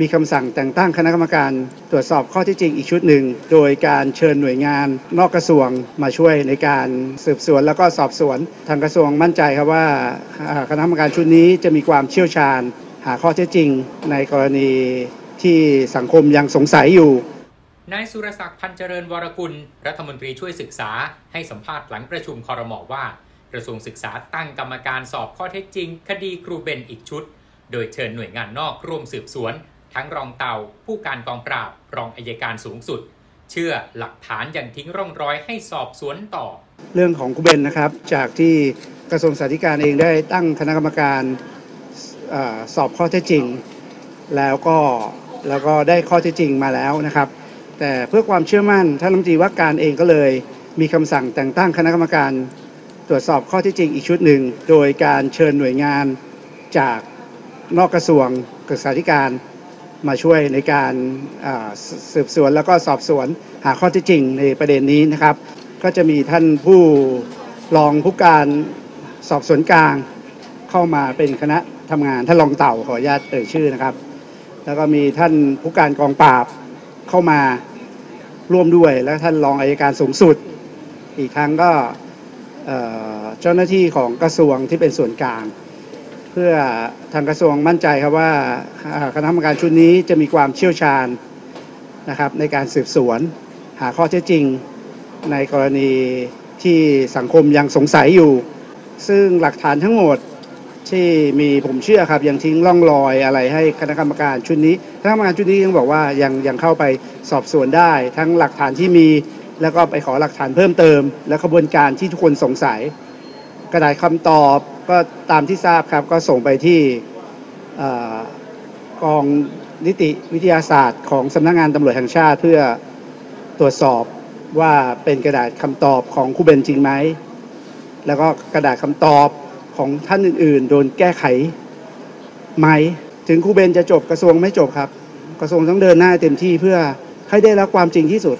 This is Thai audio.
มีคำสั่งแต่งตั้งคณะกรรมการตรวจสอบข้อที่จริงอีกชุดหนึ่งโดยการเชิญหน่วยงานนอกกระทรวงมาช่วยในการสืบสวนแล้วก็สอบสวนทางกระทรวงมั่นใจครับว่าคณะกรรมการชุดนี้จะมีความเชี่ยวชาญหาข้อเท็จจริงในกรณีที่สังคมยังสงสัยอยู่นายสุรศักดิ์พันเจริญวรกุลรัฐมนตรีช่วยศึกษาให้สัมภาษณ์หลังประชุมครม.ว่ากระทรวงศึกษาตั้งกรรมการสอบข้อเท็จจริงคดีครูเบนอีกชุดโดยเชิญหน่วยงานนอกร่วมสืบสวนทั้งรองเตาผู้การกองปราบรองอัยการสูงสุดเชื่อหลักฐานยังทิ้งร่องรอยให้สอบสวนต่อเรื่องของครูเบนนะครับจากที่กระทรวงศึกษาธิการเองได้ตั้งคณะกรรมการสอบข้อเท็จจริงแล้วก็ได้ข้อเท็จจริงมาแล้วนะครับแต่เพื่อความเชื่อมั่นท่านรัฐมนตรีว่าการเองก็เลยมีคำสั่งแต่งตั้งคณะกรรมการตรวจสอบข้อเท็จจริงอีกชุดหนึ่งโดยการเชิญหน่วยงานจากนอกกระทรวงศึกษาธิการมาช่วยในการสืบสวนแล้วก็สอบสวนหาข้อเท็จจริงในประเด็นนี้นะครับก็จะมีท่านผู้รองผู้การสอบสวนกลางเข้ามาเป็นคณะทำงานท่านรองเต่าขออนุญาตเอ่ยชื่อนะครับแล้วก็มีท่านผู้การกองปราบเข้ามาร่วมด้วยและท่านรองอัยการสูงสุดอีกทั้งก็เจ้าหน้าที่ของกระทรวงที่เป็นส่วนกลางเพื่อทางกระทรวงมั่นใจครับว่าคณะกรรมการชุดนี้จะมีความเชี่ยวชาญนะครับในการสืบสวนหาข้อเท็จจริงในกรณีที่สังคมยังสงสัยอยู่ซึ่งหลักฐานทั้งหมดที่มีผมเชื่อครับยังทิ้งร่องรอยอะไรให้คณะกรรมการชุดนี้คณะกรรมการชุดนี้ยังบอกว่ายังเข้าไปสอบสวนได้ทั้งหลักฐานที่มีแล้วก็ไปขอหลักฐานเพิ่มเติมและกระบวนการที่ทุกคนสงสัยกระดาษคำตอบก็ตามที่ทราบครับก็ส่งไปที่กองนิติวิทยาศาสตร์ของสำนักงานตำรวจแห่งชาติเพื่อตรวจสอบว่าเป็นกระดาษคำตอบของครูเบนจริงไหมแล้วก็กระดาษคำตอบของท่านอื่นๆโดนแก้ไขไหมถึงครูเบนจะจบกระทรวงไม่จบครับกระทรวงต้องเดินหน้าเต็มที่เพื่อให้ได้รับความจริงที่สุด